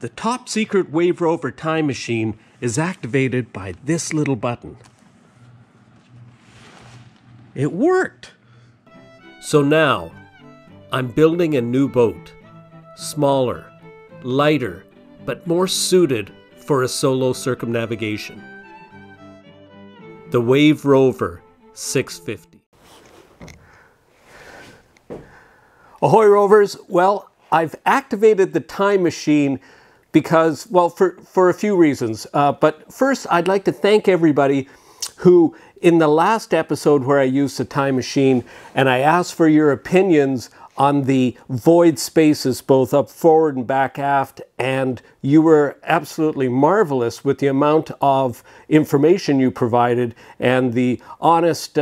The top secret Wave Rover time machine is activated by this little button. It worked! So now, I'm building a new boat. Smaller, lighter, but more suited for a solo circumnavigation. The Wave Rover 650. Ahoy Rovers! Well, I've activated the time machine because, well, for a few reasons. But first, I'd like to thank everybody who, in the last episode where I used the time machine and I asked for your opinions on the void spaces, both up forward and back aft, and you were absolutely marvelous with the amount of information you provided and the honest,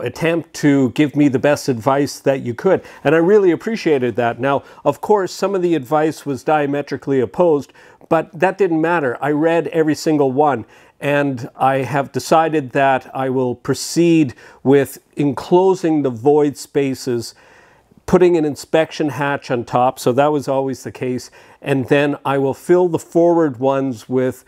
attempt to give me the best advice that you could. And I really appreciated that. Now, of course, some of the advice was diametrically opposed, but that didn't matter. I read every single one. And I have decided that I will proceed with enclosing the void spaces, putting an inspection hatch on top, so that was always the case, and then I will fill the forward ones with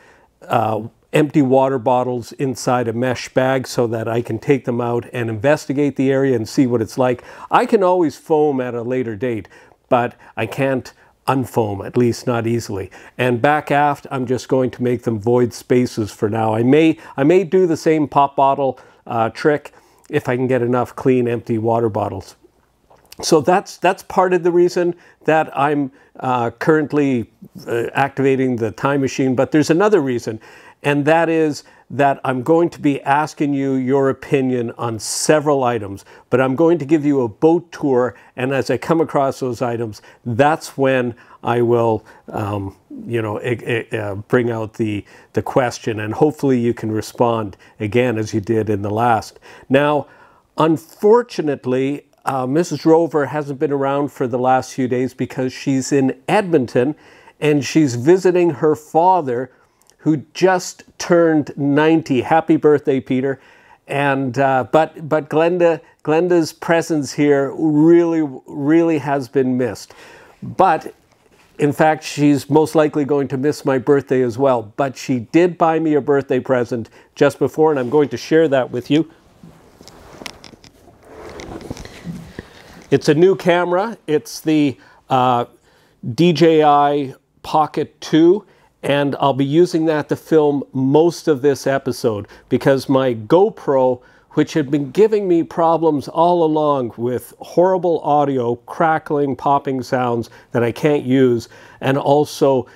empty water bottles inside a mesh bag so that I can take them out and investigate the area and see what it's like. I can always foam at a later date, but I can't unfoam, at least not easily. And back aft, I'm just going to make them void spaces for now. I may do the same pop bottle trick if I can get enough clean, empty water bottles. So that's part of the reason that I'm currently activating the time machine. But there's another reason, and that is that I'm going to be asking you your opinion on several items, but I'm going to give you a boat tour, and as I come across those items, that's when I will bring out the question, and hopefully you can respond again as you did in the last. Now, unfortunately, Mrs. Rover hasn't been around for the last few days because she's in Edmonton and she's visiting her father, who just turned 90. Happy birthday, Peter. And but Glenda's presence here really has been missed. But in fact, she's most likely going to miss my birthday as well. But she did buy me a birthday present just before, and I'm going to share that with you. It's a new camera. It's the DJI Pocket 2, and I'll be using that to film most of this episode because my GoPro, which had been giving me problems all along with horrible audio, crackling, popping sounds that I can't use, and also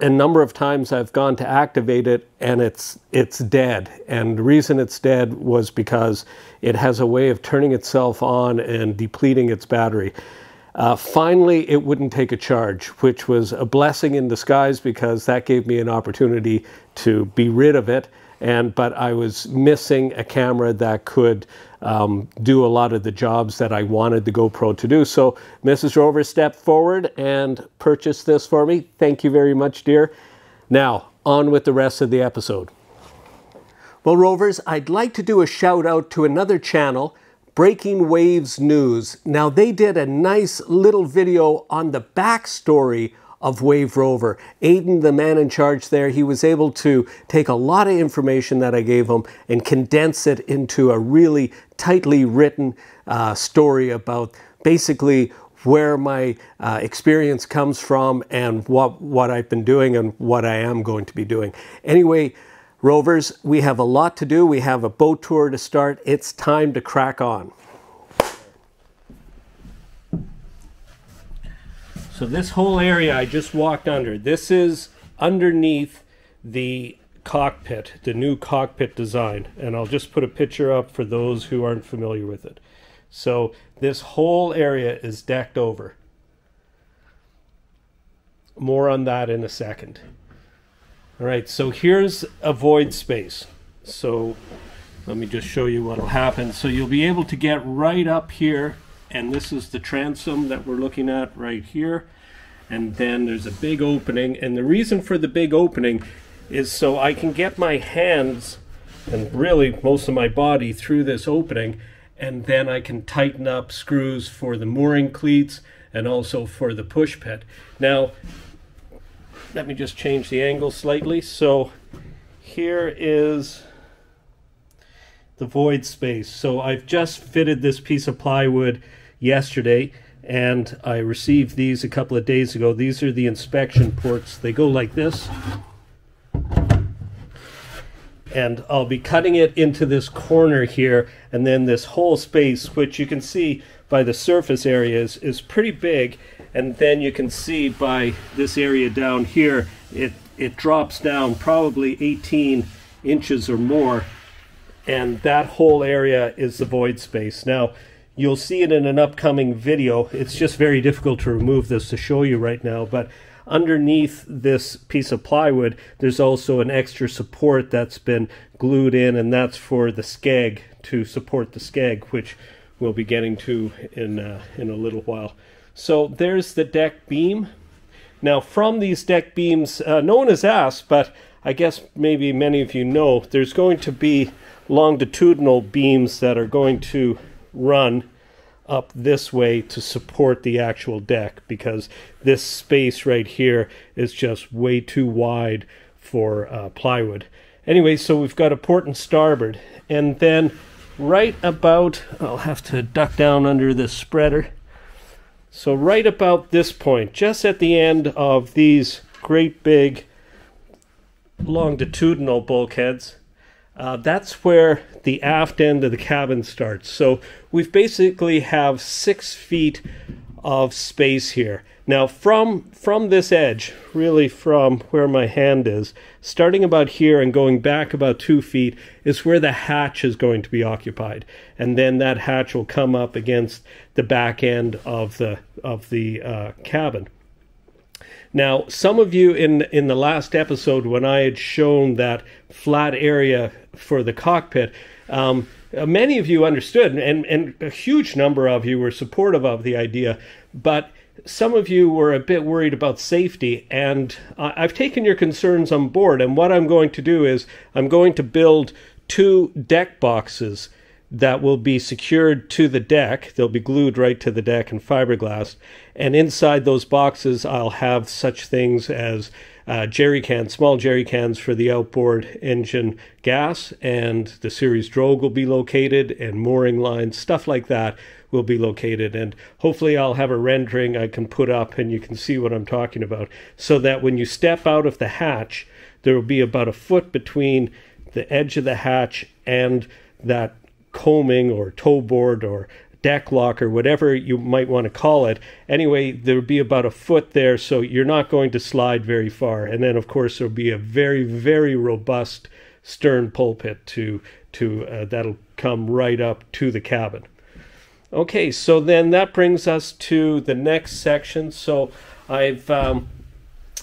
a number of times I've gone to activate it and it's dead. And the reason it's dead was because it has a way of turning itself on and depleting its battery. Finally, it wouldn't take a charge, which was a blessing in disguise because that gave me an opportunity to be rid of it. But I was missing a camera that could do a lot of the jobs that I wanted the GoPro to do. So Mrs. Rover stepped forward and purchased this for me. Thank you very much, dear. Now, on with the rest of the episode. Well, Rovers, I'd like to do a shout out to another channel, Breaking Waves News. Now, they did a nice little video on the backstory of Wave Rover. Aiden, the man in charge there, he was able to take a lot of information that I gave him and condense it into a really tightly written story about basically where my experience comes from and what I've been doing and what I am going to be doing. Anyway, Rovers, we have a lot to do. We have a boat tour to start. It's time to crack on. So this whole area I just walked under, this is underneath the cockpit, the new cockpit design. And I'll just put a picture up for those who aren't familiar with it. So this whole area is decked over. More on that in a second. All right, so here's a void space. So let me just show you what'll happen. So you'll be able to get right up here. And this is the transom that we're looking at right here. And then there's a big opening. And the reason for the big opening is so I can get my hands and really most of my body through this opening. And then I can tighten up screws for the mooring cleats and also for the push pit. Now, Let me just change the angle slightly. So here is the void space. So I've just fitted this piece of plywood yesterday, and I received these a couple of days ago. These are the inspection ports. They go like this, and I'll be cutting it into this corner here, and then this whole space, which you can see by the surface areas, is pretty big. And then you can see by this area down here, it drops down probably 18 inches or more, and that whole area is the void space. Now, you'll see it in an upcoming video. It's just very difficult to remove this to show you right now, but underneath this piece of plywood, there's also an extra support that's been glued in, and that's for the skeg, to support the skeg, which we'll be getting to in a little while. So there's the deck beam. Now, from these deck beams, no one has asked, but I guess maybe many of you know, there's going to be longitudinal beams that are going to run up this way to support the actual deck, because this space right here is just way too wide for plywood. Anyway, so we've got a port and starboard, and then right about, I'll have to duck down under this spreader, so right about this point, just at the end of these great big longitudinal bulkheads, that's where the aft end of the cabin starts. So we've basically have 6 feet of space here. Now from this edge, really from where my hand is, starting about here and going back about 2 feet, is where the hatch is going to be occupied. And then that hatch will come up against the back end of the cabin. Now, some of you in the last episode, when I had shown that flat area for the cockpit, many of you understood, and a huge number of you were supportive of the idea, but some of you were a bit worried about safety, and I've taken your concerns on board, and what I'm going to do is I'm going to build 2 deck boxes that will be secured to the deck. They'll be glued right to the deck and fiberglass, and inside those boxes I'll have such things as jerry cans, small jerry cans for the outboard engine gas, and the series drogue will be located, and mooring lines, stuff like that will be located. And hopefully I'll have a rendering I can put up and you can see what I'm talking about, so that when you step out of the hatch, there will be about a foot between the edge of the hatch and that combing or tow board or deck lock or whatever you might want to call it. Anyway, there would be about a foot there, so you're not going to slide very far. And then, of course, there'll be a very, very robust stern pulpit to that'll come right up to the cabin. Okay, so then that brings us to the next section. So I've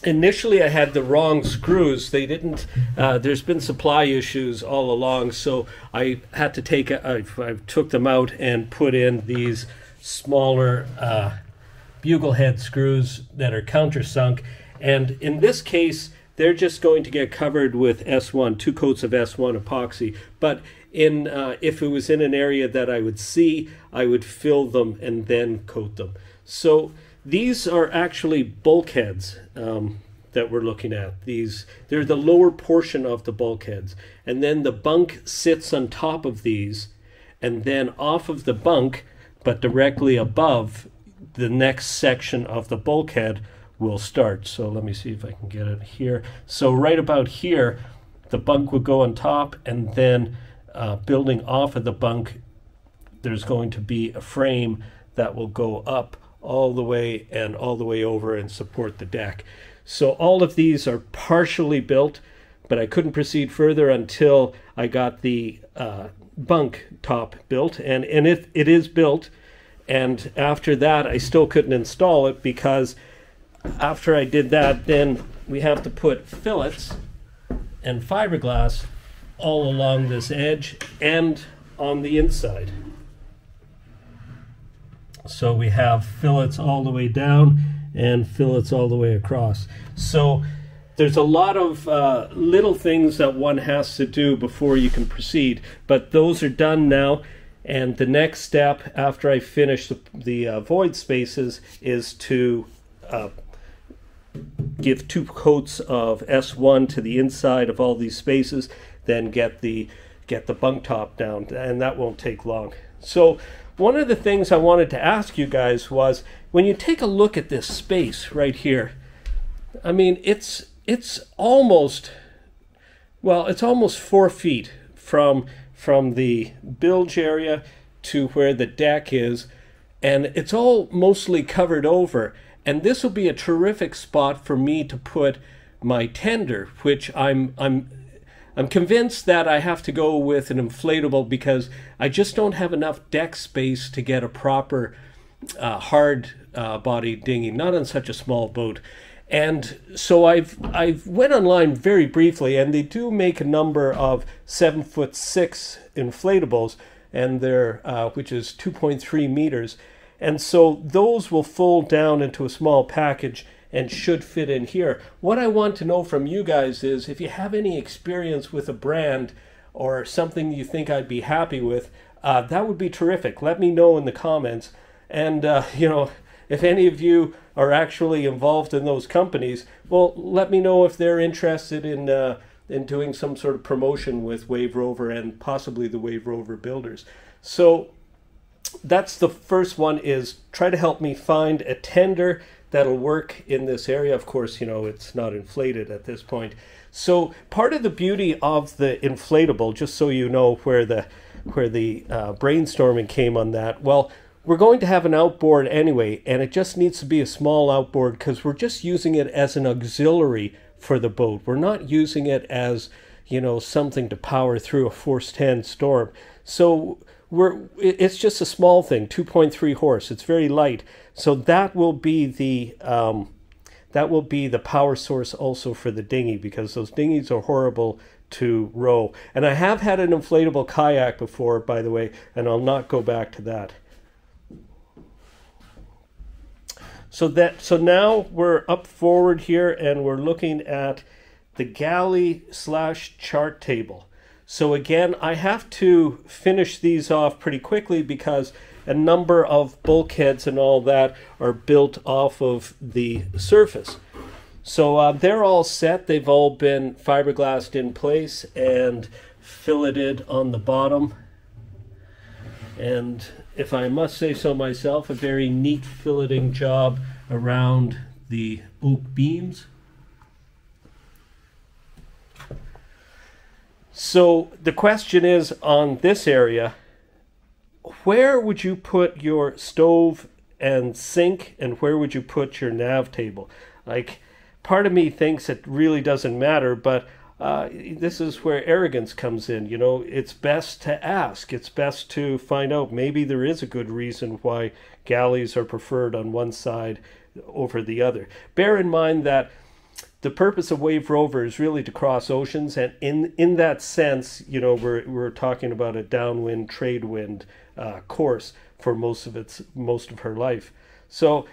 initially I had the wrong screws. They didn't, there's been supply issues all along, so I had to take, I took them out and put in these smaller bugle head screws that are countersunk. And in this case, they're just going to get covered with S1, 2 coats of S1 epoxy. But in if it was in an area that I would see, I would fill them and then coat them. So these are actually bulkheads that we're looking at. They're the lower portion of the bulkheads, and then the bunk sits on top of these, and then off of the bunk, but directly above, the next section of the bulkhead will start. So let me see if I can get it here. So right about here, the bunk would go on top, and then building off of the bunk, there's going to be a frame that will go up all the way and all the way over and support the deck. So all of these are partially built, but I couldn't proceed further until I got the bunk top built, and it is built. And after that, I still couldn't install it, because after I did that, then we have to put fillets and fiberglass all along this edge and on the inside. So we have fillets all the way down and fillets all the way across. So there's a lot of little things that one has to do before you can proceed, but those are done now. And the next step after I finish the void spaces is to give two coats of S1 to the inside of all these spaces, then get the bunk top down, and that won't take long. So one of the things I wanted to ask you guys was, when you take a look at this space right here, I mean, it's almost, well, it's almost 4 feet from the bilge area to where the deck is, and it's all mostly covered over. And this will be a terrific spot for me to put my tender, which I'm convinced that I have to go with an inflatable, because I just don't have enough deck space to get a proper hard body dinghy, not on such a small boat. And so I've went online very briefly, and they do make a number of 7'6" inflatables, and they're which is 2.3 meters. And so those will fold down into a small package and should fit in here. What I want to know from you guys is, if you have any experience with a brand or something you think I'd be happy with, that would be terrific. Let me know in the comments. And, you know, if any of you are actually involved in those companies, well, let me know if they're interested in doing some sort of promotion with Wave Rover and possibly the Wave Rover builders. So that's the first one, is try to help me find a tender that'll work in this area. Of course, you know, it's not inflated at this point. So part of the beauty of the inflatable, just so you know where the brainstorming came on that, well, we're going to have an outboard anyway, and it just needs to be a small outboard, because we're just using it as an auxiliary for the boat. We're not using it as, you know, something to power through a force 10 storm. So it's just a small thing, 2.3 horse. It's very light, so that will be the power source also for the dinghy, because those dinghies are horrible to row. And I have had an inflatable kayak before, by the way, and I'll not go back to that. So now we're up forward here, and we're looking at the galley / chart table. So again, I have to finish these off pretty quickly, because a number of bulkheads and all that are built off of the surface. So they're all set. They've all been fiberglassed in place and filleted on the bottom. And if I must say so myself, a very neat filleting job around the oak beams. So the question is, on this area, where would you put your stove and sink, and where would you put your nav table? Like, part of me thinks it really doesn't matter, but this is where arrogance comes in. You know, it's best to ask. It's best to find out. Maybe there is a good reason why galleys are preferred on one side over the other. Bear in mind that the purpose of Wave Rover is really to cross oceans, and in that sense, you know, we're talking about a downwind trade wind course for most of her life. So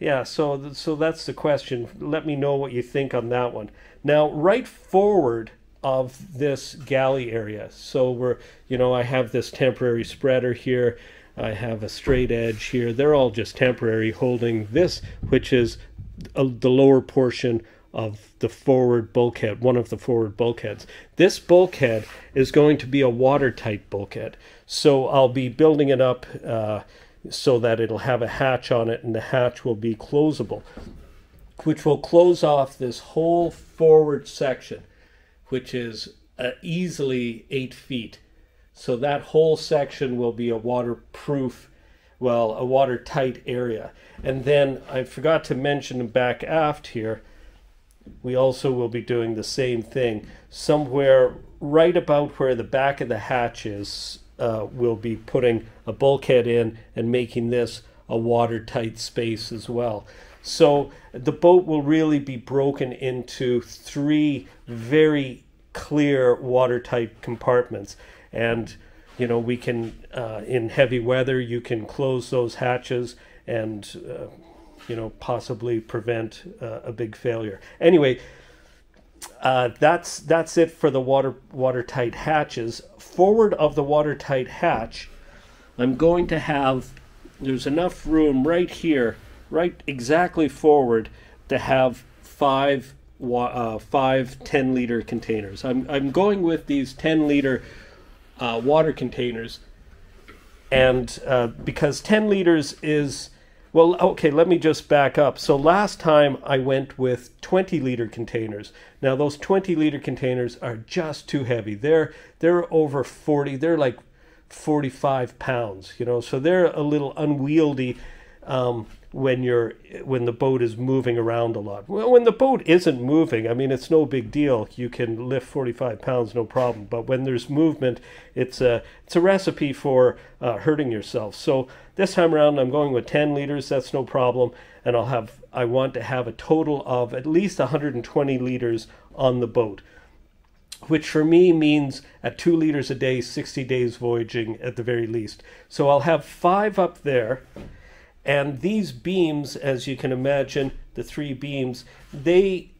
yeah. So that's the question. Let me know what you think on that one. Now, right forward of this galley area, so we're, you know, I have this temporary spreader here. I have a straight edge here. They're all just temporary, holding this, which is the lower portion of the forward bulkhead, one of the forward bulkheads. This bulkhead is going to be a watertight bulkhead. So I'll be building it up so that it'll have a hatch on it, and the hatch will be closable, which will close off this whole forward section, which is easily 8 feet. So that whole section will be a waterproof, well, a watertight area. And then I forgot to mention back aft here, we also will be doing the same thing. Somewhere right about where the back of the hatch is, we'll be putting a bulkhead in and making this a watertight space as well. So the boat will really be broken into 3 very clear watertight compartments. And, you know, we can, in heavy weather, you can close those hatches and, you know, possibly prevent a big failure. Anyway, that's it for the watertight hatches. Forward of the watertight hatch, I'm going to have, there's enough room right here right exactly forward to have five 10-liter containers. I'm going with these 10-liter water containers, and because 10 liters is, well, okay, let me just back up. So last time I went with 20-liter containers. Now those 20-liter containers are just too heavy. They're over 40. They're like 45 pounds, you know, so they're a little unwieldy when the boat is moving around a lot. Well, when the boat isn't moving, I mean, it's no big deal. You can lift 45 pounds, no problem. But when there's movement, it's a recipe for hurting yourself. So this time around, I'm going with 10 liters. That's no problem. And I want to have a total of at least 120 liters on the boat, which for me means at 2 liters a day, 60 days voyaging at the very least. So I'll have 5 up there, and these beams, as you can imagine, the 3 beams, they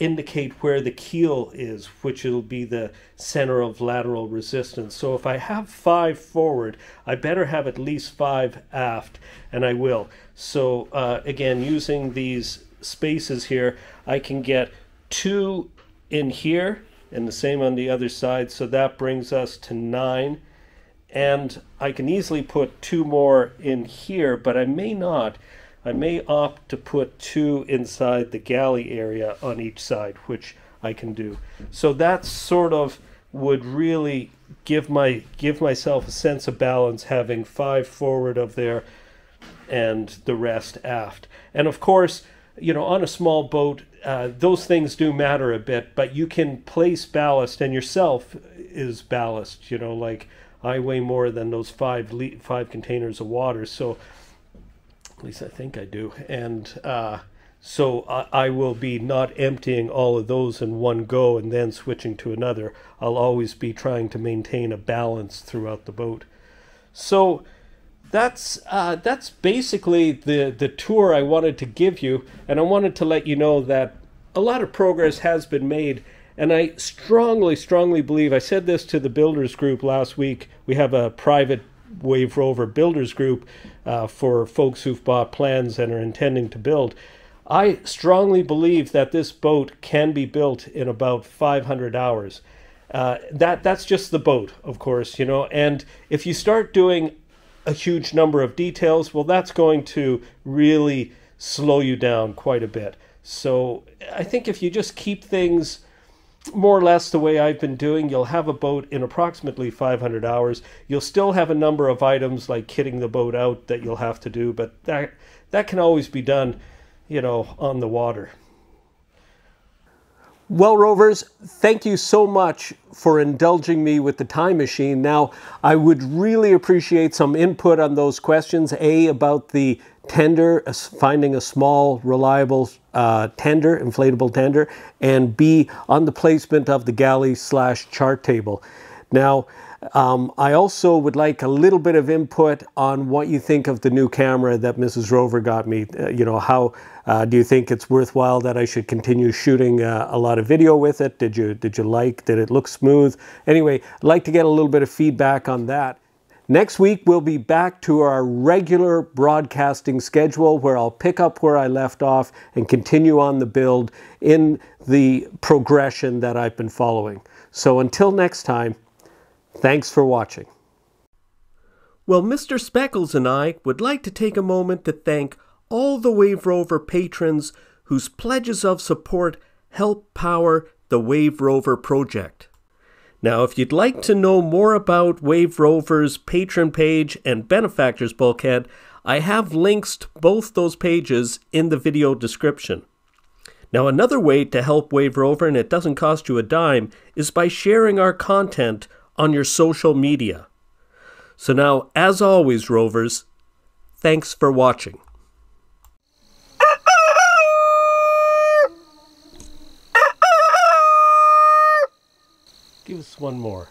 indicate where the keel is, which will be the center of lateral resistance. So if I have 5 forward, I better have at least 5 aft, and I will. So again, using these spaces here, I can get 2 in here, and the same on the other side, so that brings us to 9. And I can easily put 2 more in here, but I may not. I may opt to put 2 inside the galley area on each side, which I can do. So that sort of would really give myself a sense of balance, having 5 forward of there and the rest aft. And of course, you know, on a small boat, those things do matter a bit, but you can place ballast, and yourself is ballast, you know, like I weigh more than those five containers of water, so at least I think I do, and so I will be not emptying all of those in one go and then switching to another. I'll always be trying to maintain a balance throughout the boat. So that's basically the tour I wanted to give you, and I wanted to let you know that a lot of progress has been made, and I strongly, strongly believe, I said this to the builders group last week. We have a private Wave Rover builders group for folks who've bought plans and are intending to build. I strongly believe that this boat can be built in about 500 hours. That's just the boat, of course, you know, and if you start doing a huge number of details, well, that's going to really slow you down quite a bit. So I think if you just keep things more or less the way I've been doing, you'll have a boat in approximately 500 hours. You'll still have a number of items like kitting the boat out that you'll have to do, but that can always be done, you know, on the water. Well, Rovers, thank you so much for indulging me with the time machine. Now, I would really appreciate some input on those questions. A, about the tender, finding a small, reliable tender, inflatable tender, and B, on the placement of the galley / chart table. Now, I also would like a little bit of input on what you think of the new camera that Mrs. Rover got me. You know, how do you think it's worthwhile that I should continue shooting a lot of video with it? Did you like? Did it look smooth? Anyway, I'd like to get a little bit of feedback on that. Next week, we'll be back to our regular broadcasting schedule, where I'll pick up where I left off and continue on the build in the progression that I've been following. So until next time, thanks for watching. Well, Mr. Speckles and I would like to take a moment to thank all the Wave Rover patrons whose pledges of support help power the Wave Rover project. Now, if you'd like to know more about Wave Rover's patron page and benefactors bulkhead, I have links to both those pages in the video description. Now, another way to help Wave Rover, and it doesn't cost you a dime, is by sharing our content on your social media. So now, as always, Rovers, thanks for watching. Give us one more.